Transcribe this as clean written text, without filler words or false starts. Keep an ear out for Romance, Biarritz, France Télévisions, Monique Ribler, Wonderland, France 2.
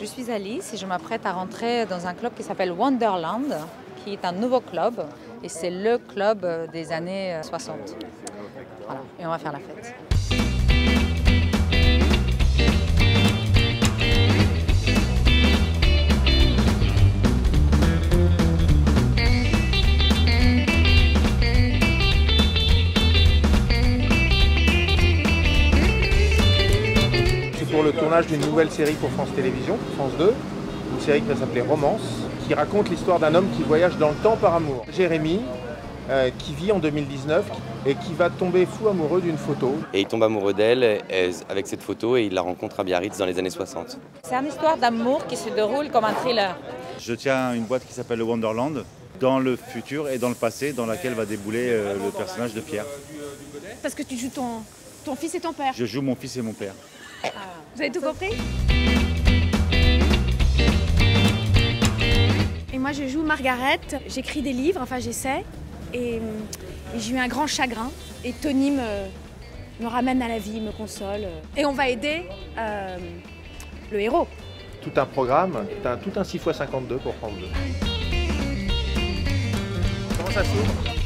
Je suis Alice et je m'apprête à rentrer dans un club qui s'appelle Wonderland, qui est un nouveau club et c'est le club des années 60. Voilà, et on va faire la fête. Pour le tournage d'une nouvelle série pour France Télévisions, France 2, une série qui va s'appeler Romance, qui raconte l'histoire d'un homme qui voyage dans le temps par amour. Jérémy, qui vit en 2019 et qui va tomber fou amoureux d'une photo. Et il tombe amoureux d'elle avec cette photo et il la rencontre à Biarritz dans les années 60. C'est une histoire d'amour qui se déroule comme un thriller. Je tiens une boîte qui s'appelle le Wonderland, dans le futur et dans le passé, dans laquelle va débouler le personnage de Pierre. Parce que tu joues ton fils et ton père. Je joue mon fils et mon père. Ah, vous avez tout compris? Et moi je joue Margaret, j'écris des livres, enfin j'essaie, et j'ai eu un grand chagrin. Et Tony me ramène à la vie, me console. Et on va aider le héros. Tout un programme, tout un 6 x 52 pour France 2. Comment ça s'ouvre?